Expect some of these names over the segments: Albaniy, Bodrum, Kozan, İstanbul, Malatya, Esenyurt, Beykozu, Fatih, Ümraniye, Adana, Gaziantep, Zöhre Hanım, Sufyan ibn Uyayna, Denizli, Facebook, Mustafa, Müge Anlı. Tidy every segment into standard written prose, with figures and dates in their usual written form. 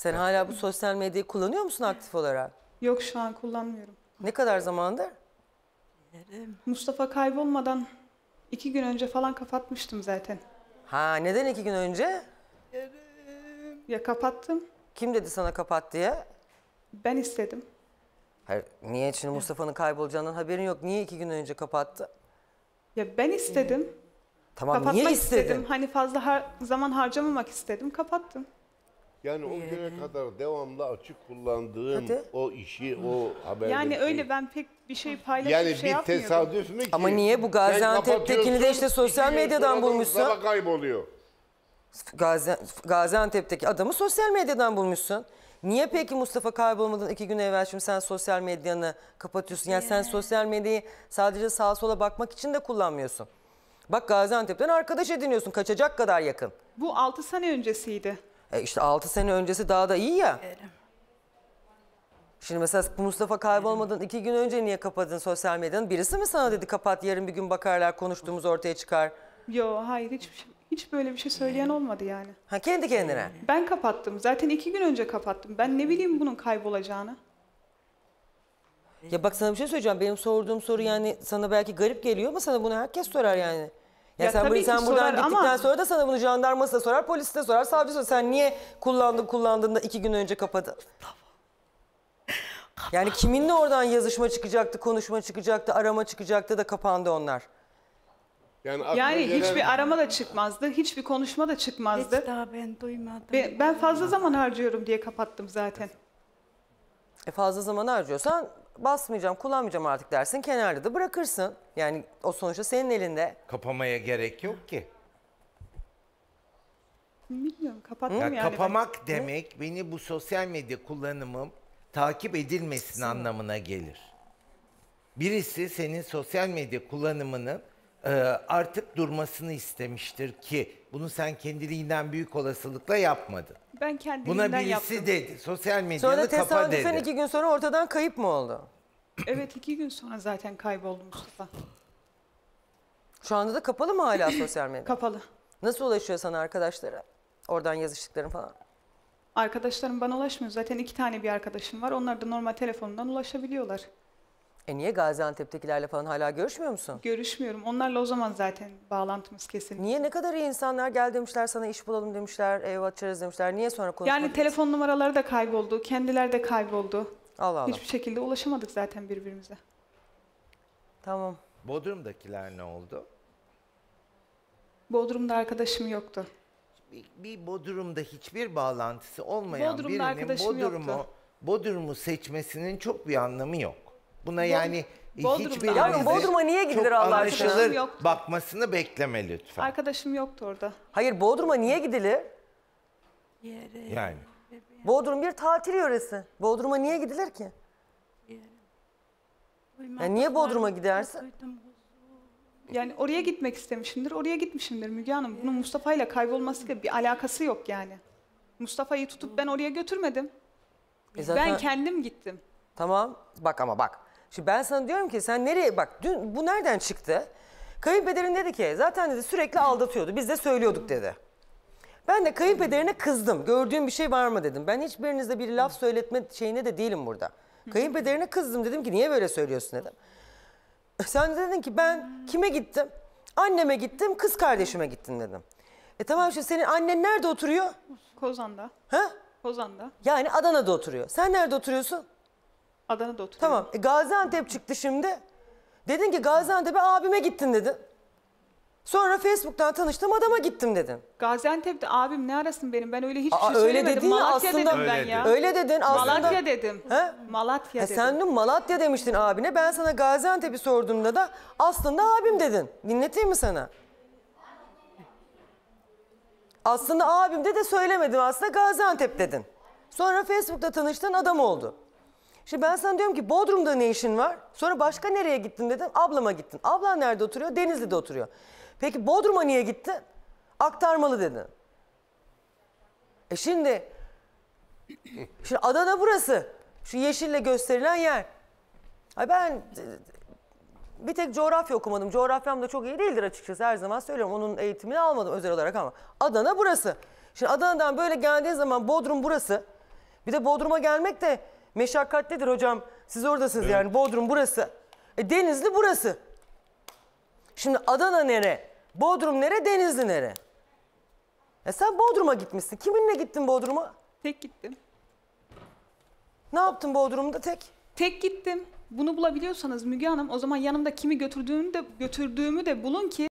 Sen hala bu sosyal medyayı kullanıyor musun aktif olarak? Yok, şu an kullanmıyorum. Ne kadar zamandır? Mustafa kaybolmadan 2 gün önce falan kapatmıştım zaten. Ha, neden 2 gün önce? Ya kapattım. Kim dedi sana kapat diye? Ben istedim. Hayır, niye şimdi Mustafa'nın kaybolacağından haberin yok? Niye 2 gün önce kapattı? Ya ben istedim. Tamam, kapatmak niye istedim? Hani fazla zaman harcamamak istedim, kapattım. Yani o güne kadar devamlı açık kullandığım o işi, o haberi... Yani öyle ben pek bir şey paylaşıp yani şey yapmıyorum. Yani bir tesadüf mü ki? Ama niye bu Gaziantep'tekini de işte sosyal medyadan bulmuşsun? Kayboluyor. Gaziantep'teki adamı sosyal medyadan bulmuşsun. Niye peki Mustafa kaybolmadan 2 gün evvel şimdi sen sosyal medyanı kapatıyorsun? Yani sen sosyal medyayı sadece sağa sola bakmak için de kullanmıyorsun. Bak Gaziantep'ten arkadaş ediniyorsun, kaçacak kadar yakın. Bu 6 sene öncesiydi. İşte 6 sene öncesi daha da iyi ya. Şimdi mesela Mustafa kaybolmadan 2 gün önce niye kapadın sosyal medyanı? Birisi mi sana dedi kapat, yarın bir gün bakarlar, konuştuğumuz ortaya çıkar? Yok, hayır, hiç böyle bir şey söyleyen olmadı yani. Ha, kendi kendine? Ben kapattım. Zaten 2 gün önce kapattım. Ben ne bileyim bunun kaybolacağını. Ya bak sana bir şey söyleyeceğim. Benim sorduğum soru yani sana belki garip geliyor ama sana bunu herkes sorar yani. Ya sen buradan gittikten sonra da sana bunu jandarması da sorar, polisi de sorar, savcı sorar. Sen niye kullandığında 2 gün önce kapadın? Yani kiminle oradan yazışma çıkacaktı, konuşma çıkacaktı, arama çıkacaktı da kapandı onlar. Yani hiçbir arama da çıkmazdı, hiçbir konuşma da çıkmazdı. Hiç daha ben duymadım. Ben fazla zaman harcıyorum diye kapattım zaten. Fazla zaman harcıyorsan basmayacağım, kullanmayacağım artık dersin, kenarda da bırakırsın. Yani o sonuçta senin elinde. Kapamaya gerek yok ki. Bilmiyorum, kapattım yani. Kapamak demek beni bu sosyal medya kullanımım takip edilmesin anlamına gelir. Birisi senin sosyal medya kullanımının artık durmasını istemiştir ki bunu sen kendiliğinden büyük olasılıkla yapmadın. Ben kendiliğinden yaptım. Buna birisi dedi, sosyal medyanı kapa dedi. Sonra tesadüfen 2 gün sonra ortadan kayıp mı oldu? Evet, 2 gün sonra zaten kayboldu Mustafa. Şu anda da kapalı mı hala sosyal medya? Kapalı. Nasıl ulaşıyor sana arkadaşlara? Oradan yazıştıkların falan. Arkadaşlarım bana ulaşmıyor. Zaten 2 tane bir arkadaşım var. Onlar da normal telefondan ulaşabiliyorlar. E niye Gaziantep'tekilerle falan hala görüşmüyor musun? Görüşmüyorum. Onlarla o zaman zaten bağlantımız kesin. Niye? Ne kadar iyi insanlar, gel demişler sana, iş bulalım demişler, ev açarız demişler. Niye sonra konuşmadık? Yani telefon numaraları da kayboldu, kendileri de kayboldu. Allah Allah. Hiçbir şekilde ulaşamadık zaten birbirimize. Tamam. Bodrum'dakiler ne oldu? Bodrum'da arkadaşım yoktu. Bir Bodrum'da hiçbir bağlantısı olmayan birinin Bodrum'u seçmesinin çok bir anlamı yok. Buna yani hiçbir Bodrum'a niye gidilir Allah aşkına? Bakmasını bekleme lütfen. Arkadaşım yoktu orada. Hayır, Bodrum'a niye gidilir? Yani. Bodrum bir tatil yöresi. Bodrum'a niye gidilir ki? Yani niye Bodrum'a gidersin? Yani oraya gitmek istemişimdir, oraya gitmişimdir Müge Hanım. Bunun Mustafa'yla kaybolmasıyla bir alakası yok yani. Mustafa'yı tutup ben oraya götürmedim. Ben kendim gittim. Tamam bak ama bak. Şimdi ben sana diyorum ki sen nereye bak, dün bu nereden çıktı? Kayınpederin dedi ki zaten dedi sürekli aldatıyordu, biz de söylüyorduk dedi. Ben de kayınpederine kızdım. Gördüğüm bir şey var mı dedim. Ben hiçbirinizde bir laf söyletme şeyine de değilim burada. Kayınpederine kızdım, dedim ki niye böyle söylüyorsun dedim. Sen de dedin ki ben kime gittim? Anneme gittim, kız kardeşime gittim dedim. E tamam, şimdi senin annen nerede oturuyor? Kozan'da. Ha? Kozan'da. Yani Adana'da oturuyor. Sen nerede oturuyorsun? Adana'da oturuyor. Tamam. Gaziantep çıktı şimdi. Dedin ki Gaziantep'e abime gittin dedin. Sonra Facebook'tan tanıştığım adama gittim dedin. Gaziantep'te abim ne arasın benim? Ben öyle hiçbir şey söylemedim. Malatya dedim ben ya. Öyle dedin aslında. Malatya dedim. He? Malatya dedim. Sen dün Malatya demiştin abine. Ben sana Gaziantep'i sorduğumda da aslında abim dedin. Dinleteyim mi sana? Aslında abim de söylemedim. Aslında Gaziantep dedin. Sonra Facebook'ta tanıştığın adam oldu. Şimdi ben sana diyorum ki Bodrum'da ne işin var? Sonra başka nereye gittin dedim. Ablama gittin. Ablan nerede oturuyor? Denizli'de oturuyor. Peki Bodrum'a niye gittin? Aktarmalı dedin. E şimdi Adana burası. Şu yeşille gösterilen yer. Ay ben bir tek coğrafya okumadım. Coğrafyam da çok iyi değildir açıkçası. Her zaman söylüyorum. Onun eğitimini almadım özel olarak ama Adana burası. Şimdi Adana'dan böyle geldiğin zaman Bodrum burası. Bir de Bodrum'a gelmek de meşakkatlidir hocam. Siz oradasınız evet. Yani Bodrum burası. Denizli burası. Şimdi Adana nere? Bodrum nere? Denizli nere? Sen Bodrum'a gitmişsin. Kiminle gittin Bodrum'a? Tek gittim. Ne yaptın Bodrum'da tek? Tek gittim. Bunu bulabiliyorsanız Müge Hanım, o zaman yanımda kimi götürdüğümü de bulun ki.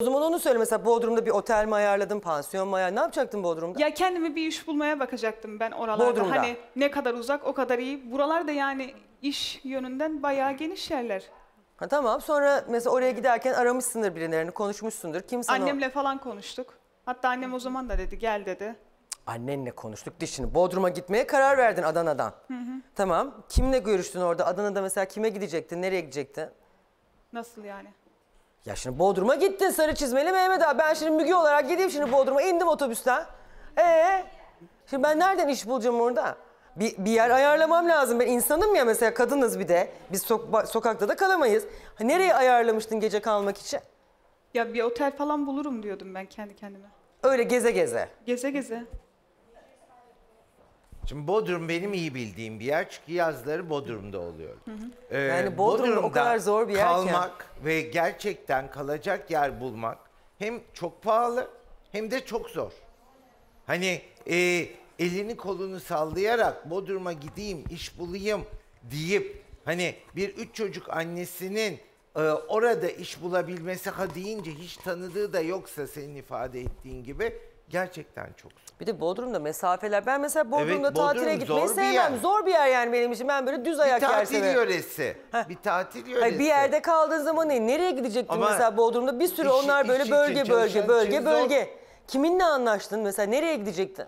O zaman onu söyle, mesela Bodrum'da bir otel mi ayarladın, pansiyon mu ayarladın? Ne yapacaktın Bodrum'da? Ya kendime bir iş bulmaya bakacaktım ben oralarda. Bodrum'da. Hani ne kadar uzak o kadar iyi. Buralarda yani iş yönünden bayağı geniş yerler. Ha tamam, sonra mesela oraya giderken aramışsındır birilerini, konuşmuşsundur. Kim sana... Annemle falan konuştuk. Hatta annem o zaman da dedi gel dedi. Annenle konuştuk. Şimdi Bodrum'a gitmeye karar verdin Adana'dan. Hı hı. Tamam. Kimle görüştün orada? Adana'da mesela kime gidecektin? Nereye gidecektin? Nasıl yani? Ya şimdi Bodrum'a gittin sarı çizmeli Mehmet abi. Ben şimdi Müge olarak gideyim şimdi Bodrum'a. İndim otobüsten. Şimdi ben nereden iş bulacağım orada? Bir yer ayarlamam lazım. Ben insanım ya, mesela kadınız bir de. Biz sokakta da kalamayız. Ha, nereye ayarlamıştın gece kalmak için? Ya bir otel falan bulurum diyordum ben kendi kendime. Öyle geze geze. Geze geze. Şimdi Bodrum benim iyi bildiğim bir yer çünkü yazları Bodrum'da oluyor. Yani Bodrum o kadar zor bir yer ki. Kalmak ve gerçekten kalacak yer bulmak hem çok pahalı hem de çok zor. Hani elini kolunu sallayarak Bodrum'a gideyim, iş bulayım deyip hani bir 3 çocuk annesinin orada iş bulabilmesi ha deyince hiç tanıdığı da yoksa senin ifade ettiğin gibi gerçekten çok zor. Bir de Bodrum'da mesafeler. Ben mesela Bodrum'da evet, tatile gitmeyi sevmem. Zor bir yer yani benim için. Ben böyle düz ayak yer severim. Bir tatil yöresi. Hayır, bir yerde kaldığın zaman nereye gidecektin ama mesela Bodrum'da? Bir sürü onlar böyle bölge. Kiminle anlaştın mesela? Nereye gidecektin?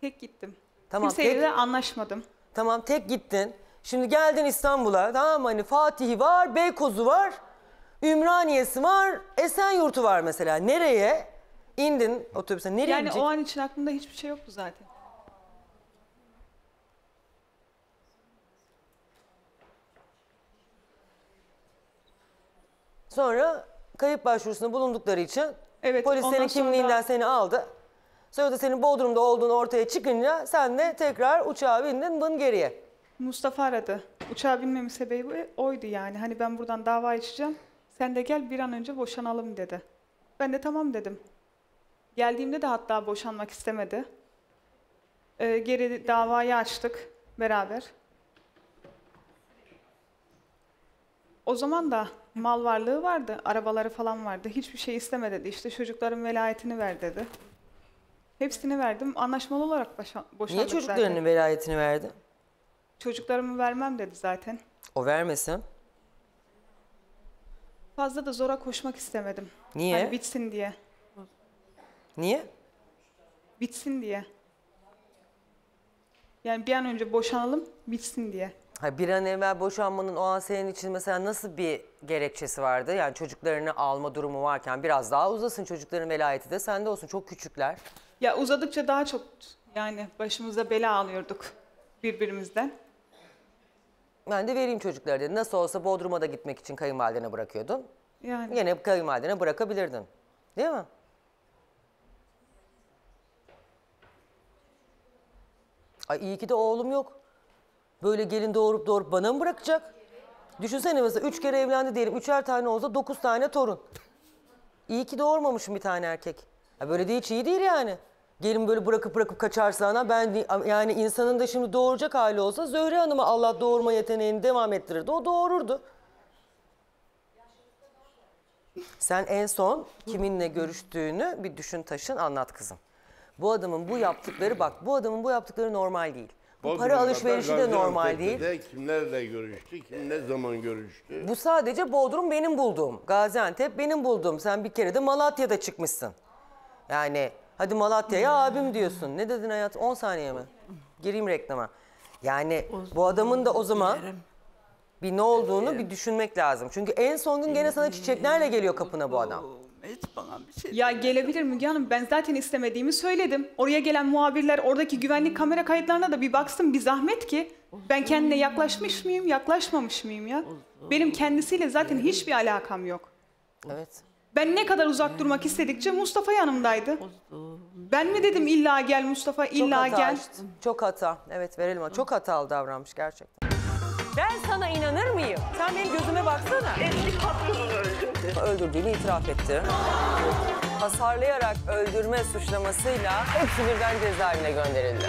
Tek gittim. Tamam, kimseyle de anlaşmadım. Tamam, tek gittin. Şimdi geldin İstanbul'a. Tamam, hani Fatih'i var, Beykozu var, Ümraniye'si var, Esenyurt'u var mesela. Nereye? İndin otobüse. Nereye gidecek? O an için aklımda hiçbir şey yoktu zaten. Sonra kayıp başvurusunda bulundukları için evet, polis senin kimliğinden sonra... seni aldı. Sonra da senin Bodrum'da olduğunu ortaya çıkınca sen de tekrar uçağa bindin geriye. Mustafa aradı. Uçağa binmemin sebebi oydu yani. Hani ben buradan dava açacağım. Sen de gel bir an önce boşanalım dedi. Ben de tamam dedim. Geldiğimde de hatta boşanmak istemedi. Geri davayı açtık beraber. O zaman da mal varlığı vardı, arabaları falan vardı. Hiçbir şey isteme dedi. İşte çocukların velayetini ver dedi. Hepsini verdim. Anlaşmalı olarak boşandık. Niye çocuklarının zaten velayetini verdi? Çocuklarımı vermem dedi zaten. O vermesin. Fazla da zora koşmak istemedim. Niye? Hani bitsin diye. Niye? Bitsin diye. Yani bir an önce boşanalım, bitsin diye. Ha, bir an evvel boşanmanın o an senin için mesela nasıl bir gerekçesi vardı? Yani çocuklarını alma durumu varken biraz daha uzasın, çocukların velayeti de sende olsun. Çok küçükler. Ya uzadıkça daha çok yani başımıza bela alıyorduk birbirimizden. Ben de vereyim çocuklar dedi. Nasıl olsa Bodrum'a da gitmek için kayınvalidene bırakıyordun. Yani. Yine kayınvalidene bırakabilirdin. Değil mi? Ay iyi ki de oğlum yok. Böyle gelin doğurup bana mı bırakacak? Düşünsene mesela 3 kere evlendi diyelim. 3'er tane olsa 9 tane torun. İyi ki doğurmamışım bir tane erkek. Ya böyle de hiç iyi değil yani. Gelin böyle bırakıp kaçarsa ana ben yani insanın da şimdi doğuracak hali olsa Zöhre Hanım'a Allah doğurma yeteneğini devam ettirirdi. O doğururdu. Sen en son kiminle görüştüğünü bir düşün taşın anlat kızım. Bu adamın bu yaptıkları normal değil. Bu para alışverişi de normal değil. Kimlerle görüştü, kim ne zaman görüştü? Bu sadece Bodrum benim bulduğum, Gaziantep benim bulduğum. Sen bir kere de Malatya'da çıkmışsın. Yani hadi Malatya'ya abim diyorsun. Ne dedin hayat? 10 saniye mi? Gireyim reklama. Yani bu adamın da o zaman bir ne olduğunu bir düşünmek lazım. Çünkü en son gün gene sana çiçeklerle geliyor kapına bu adam. Hiç bana bir şey ya gelebilir Müge Hanım. Ben zaten istemediğimi söyledim. Oraya gelen muhabirler oradaki güvenlik kamera kayıtlarına da bir baksın bir zahmet ki. Ben kendine yaklaşmış mıyım, yaklaşmamış mıyım ya? Benim kendisiyle zaten hiçbir alakam yok. Evet. Ben ne kadar uzak durmak istedikçe Mustafa yanımdaydı. Ben mi dedim illa gel Mustafa, illa gel. Açtım. Çok hata. Evet verelim ona. Çok hatalı davranmış gerçekten. Ben sana inanır mıyım? Sen benim gözüme baksana. Eski patronunu öldürdü. Öldürdüğünü itiraf etti. Hasarlayarak öldürme suçlamasıyla hepsi birden cezaevine gönderildi.